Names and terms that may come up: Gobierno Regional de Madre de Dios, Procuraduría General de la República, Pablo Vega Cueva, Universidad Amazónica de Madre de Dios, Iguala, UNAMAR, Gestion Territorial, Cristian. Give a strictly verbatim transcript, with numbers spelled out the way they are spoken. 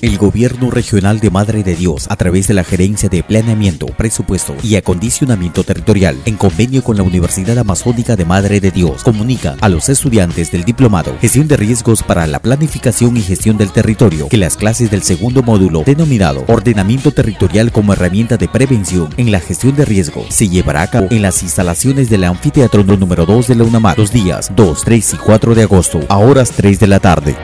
El Gobierno Regional de Madre de Dios, a través de la Gerencia de Planeamiento, Presupuesto y Acondicionamiento Territorial, en convenio con la Universidad Amazónica de Madre de Dios, comunica a los estudiantes del Diplomado Gestión de Riesgos para la Planificación y Gestión del Territorio que las clases del segundo módulo, denominado Ordenamiento Territorial como Herramienta de Prevención en la Gestión de Riesgo, se llevará a cabo en las instalaciones del Anfiteatro número dos de la UNAMAR, los días dos, tres y cuatro de agosto, a horas tres de la tarde.